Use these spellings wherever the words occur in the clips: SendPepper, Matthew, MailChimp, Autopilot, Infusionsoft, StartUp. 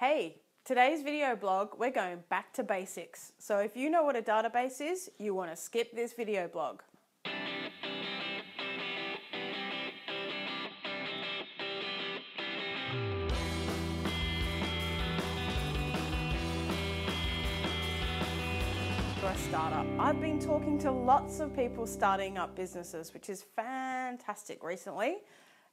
Hey, today's video blog, we're going back to basics. So if you know what a database is, you want to skip this video blog. A startup. I've been talking to lots of people starting up businesses, which is fantastic recently,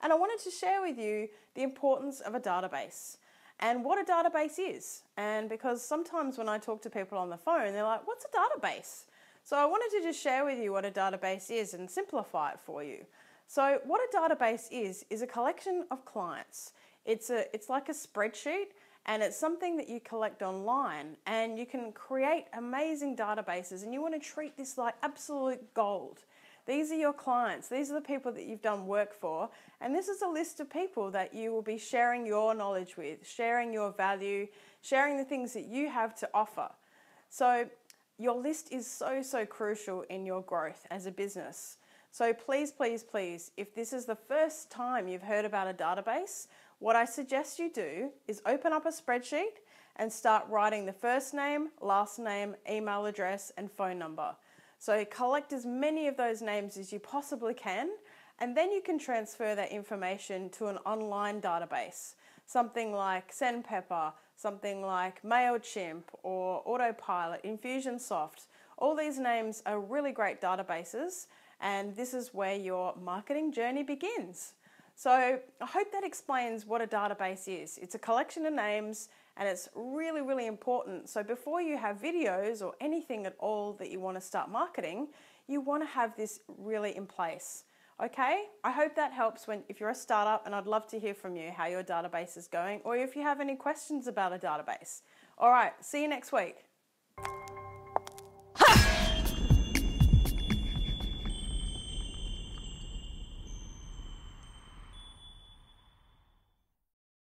and I wanted to share with you the importance of a database and what a database is. And because sometimes when I talk to people on the phone, they're like, what's a database? So I wanted to just share with you what a database is and simplify it for you. So what a database is a collection of clients. It's like a spreadsheet, and it's something that you collect online, and you can create amazing databases, and you want to treat this like absolute gold. These are your clients, these are the people that you've done work for, and this is a list of people that you will be sharing your knowledge with, sharing your value, sharing the things that you have to offer. So your list is so, so crucial in your growth as a business. So please, please, please, if this is the first time you've heard about a database, what I suggest you do is open up a spreadsheet and start writing the first name, last name, email address, and phone number. So collect as many of those names as you possibly can, and then you can transfer that information to an online database, something like SendPepper, something like MailChimp or Autopilot, Infusionsoft. All these names are really great databases, and this is where your marketing journey begins. So I hope that explains what a database is. It's a collection of names, and it's really, really important. So before you have videos or anything at all that you want to start marketing, you want to have this really in place. Okay? I hope that helps if you're a startup, and I'd love to hear from you how your database is going, or if you have any questions about a database. All right, see you next week.